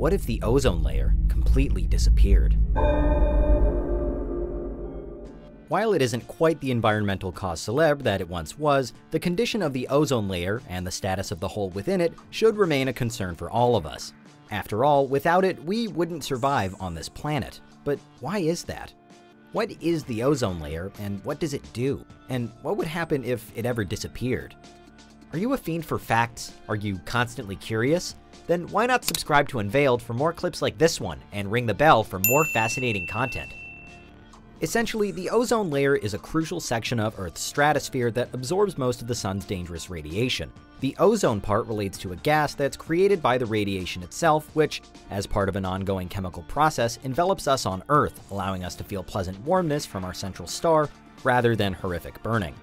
What if the ozone layer completely disappeared? While it isn't quite the environmental cause célèbre that it once was, the condition of the ozone layer and the status of the hole within it should remain a concern for all of us. After all, without it, we wouldn't survive on this planet. But why is that? What is the ozone layer, and what does it do? And what would happen if it ever disappeared? Are you a fiend for facts? Are you constantly curious? Then why not subscribe to Unveiled for more clips like this one, and ring the bell for more fascinating content. Essentially, the ozone layer is a crucial section of Earth's stratosphere that absorbs most of the sun's dangerous radiation. The ozone part relates to a gas that's created by the radiation itself, which, as part of an ongoing chemical process, envelops us on Earth, allowing us to feel pleasant warmness from our central star, rather than horrific burning.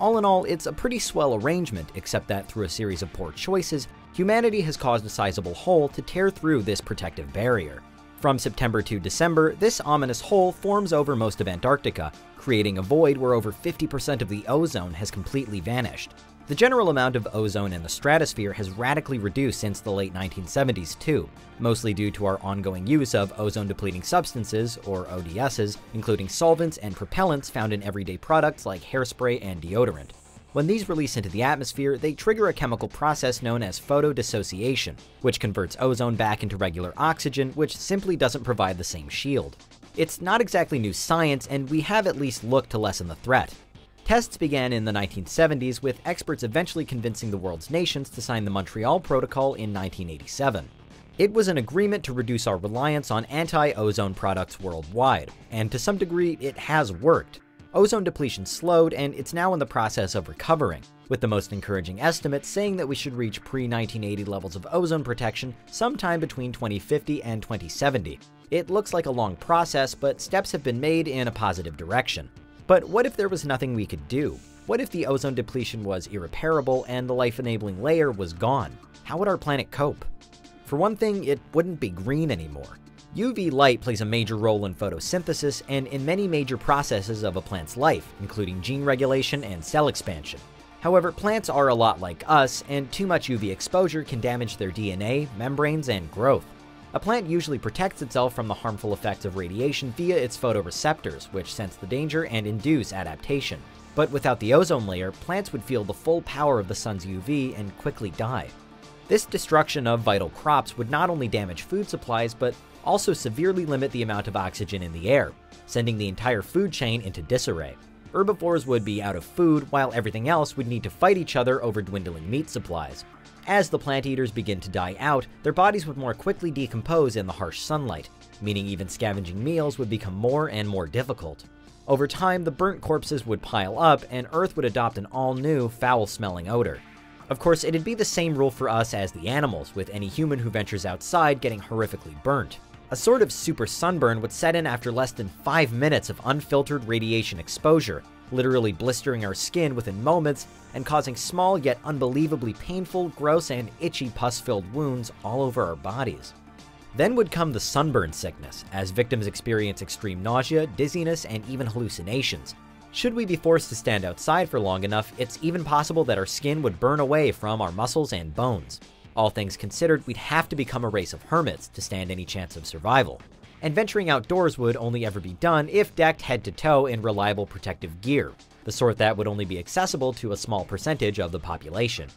All in all, it's a pretty swell arrangement, except that through a series of poor choices, humanity has caused a sizable hole to tear through this protective barrier. From September to December, this ominous hole forms over most of Antarctica, creating a void where over 50% of the ozone has completely vanished. The general amount of ozone in the stratosphere has radically reduced since the late 1970s too, mostly due to our ongoing use of ozone-depleting substances, or ODSs, including solvents and propellants found in everyday products like hairspray and deodorant. When these release into the atmosphere, they trigger a chemical process known as photodissociation, which converts ozone back into regular oxygen, which simply doesn't provide the same shield. It's not exactly new science, and we have at least looked to lessen the threat. Tests began in the 1970s, with experts eventually convincing the world's nations to sign the Montreal Protocol in 1987. It was an agreement to reduce our reliance on anti-ozone products worldwide, and to some degree, it has worked. Ozone depletion slowed, and it's now in the process of recovering, with the most encouraging estimates saying that we should reach pre-1980 levels of ozone protection sometime between 2050 and 2070. It looks like a long process, but steps have been made in a positive direction. But what if there was nothing we could do? What if the ozone depletion was irreparable and the life-enabling layer was gone? How would our planet cope? For one thing, it wouldn't be green anymore. UV light plays a major role in photosynthesis and in many major processes of a plant's life, including gene regulation and cell expansion. However, plants are a lot like us, and too much UV exposure can damage their DNA, membranes, and growth. A plant usually protects itself from the harmful effects of radiation via its photoreceptors, which sense the danger and induce adaptation. But without the ozone layer, plants would feel the full power of the sun's UV and quickly die. This destruction of vital crops would not only damage food supplies, but also severely limit the amount of oxygen in the air, sending the entire food chain into disarray. Herbivores would be out of food, while everything else would need to fight each other over dwindling meat supplies. As the plant eaters begin to die out, their bodies would more quickly decompose in the harsh sunlight, meaning even scavenging meals would become more and more difficult. Over time, the burnt corpses would pile up, and Earth would adopt an all-new, foul-smelling odor. Of course, it'd be the same rule for us as the animals, with any human who ventures outside getting horrifically burnt. A sort of super sunburn would set in after less than 5 minutes of unfiltered radiation exposure, literally blistering our skin within moments and causing small yet unbelievably painful, gross, and itchy pus-filled wounds all over our bodies. Then would come the sunburn sickness, as victims experience extreme nausea, dizziness, and even hallucinations. Should we be forced to stand outside for long enough, it's even possible that our skin would burn away from our muscles and bones. All things considered, we'd have to become a race of hermits to stand any chance of survival. And venturing outdoors would only ever be done if decked head to toe in reliable protective gear, the sort that would only be accessible to a small percentage of the population.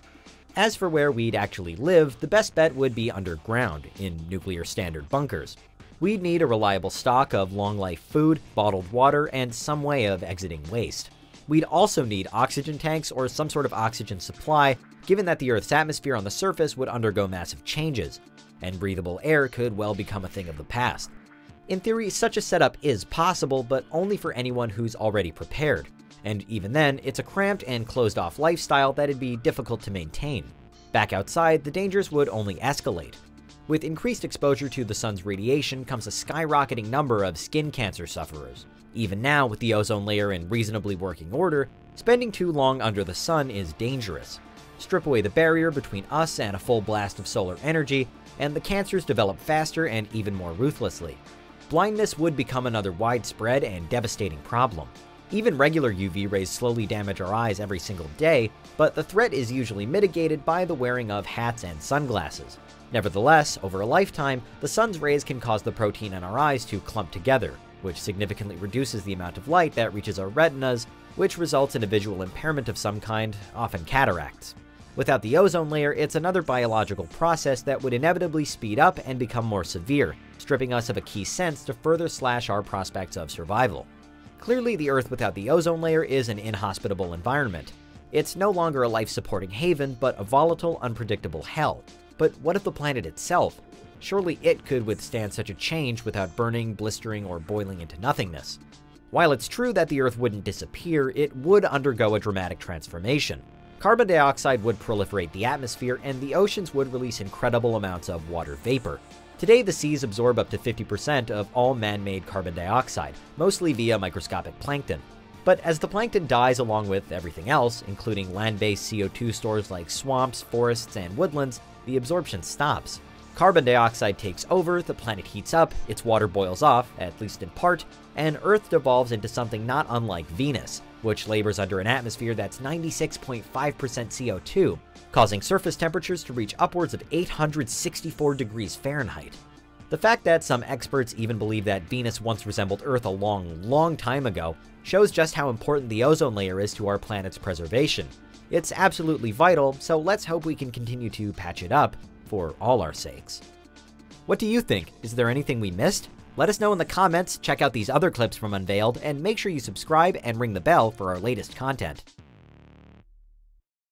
As for where we'd actually live, the best bet would be underground, in nuclear standard bunkers. We'd need a reliable stock of long-life food, bottled water, and some way of exiting waste. We'd also need oxygen tanks or some sort of oxygen supply, given that the Earth's atmosphere on the surface would undergo massive changes, and breathable air could well become a thing of the past. In theory, such a setup is possible, but only for anyone who's already prepared, and even then, it's a cramped and closed-off lifestyle that'd be difficult to maintain. Back outside, the dangers would only escalate. With increased exposure to the sun's radiation comes a skyrocketing number of skin cancer sufferers. Even now, with the ozone layer in reasonably working order, spending too long under the sun is dangerous. Strip away the barrier between us and a full blast of solar energy, and the cancers develop faster and even more ruthlessly. Blindness would become another widespread and devastating problem. Even regular UV rays slowly damage our eyes every single day, but the threat is usually mitigated by the wearing of hats and sunglasses. Nevertheless, over a lifetime, the sun's rays can cause the protein in our eyes to clump together, which significantly reduces the amount of light that reaches our retinas, which results in a visual impairment of some kind, often cataracts. Without the ozone layer, it's another biological process that would inevitably speed up and become more severe, stripping us of a key sense to further slash our prospects of survival. Clearly, the Earth without the ozone layer is an inhospitable environment. It's no longer a life-supporting haven, but a volatile, unpredictable hell. But what of the planet itself? Surely it could withstand such a change without burning, blistering, or boiling into nothingness. While it's true that the Earth wouldn't disappear, it would undergo a dramatic transformation. Carbon dioxide would proliferate the atmosphere, and the oceans would release incredible amounts of water vapor. Today, the seas absorb up to 50% of all man-made carbon dioxide, mostly via microscopic plankton. But as the plankton dies along with everything else, including land-based CO2 stores like swamps, forests, and woodlands, the absorption stops. Carbon dioxide takes over, the planet heats up, its water boils off, at least in part, and Earth devolves into something not unlike Venus, which labors under an atmosphere that's 96.5% CO2, causing surface temperatures to reach upwards of 864 degrees Fahrenheit. The fact that some experts even believe that Venus once resembled Earth a long, long time ago shows just how important the ozone layer is to our planet's preservation. It's absolutely vital, so let's hope we can continue to patch it up, for all our sakes. What do you think? Is there anything we missed? Let us know in the comments, check out these other clips from Unveiled, and make sure you subscribe and ring the bell for our latest content.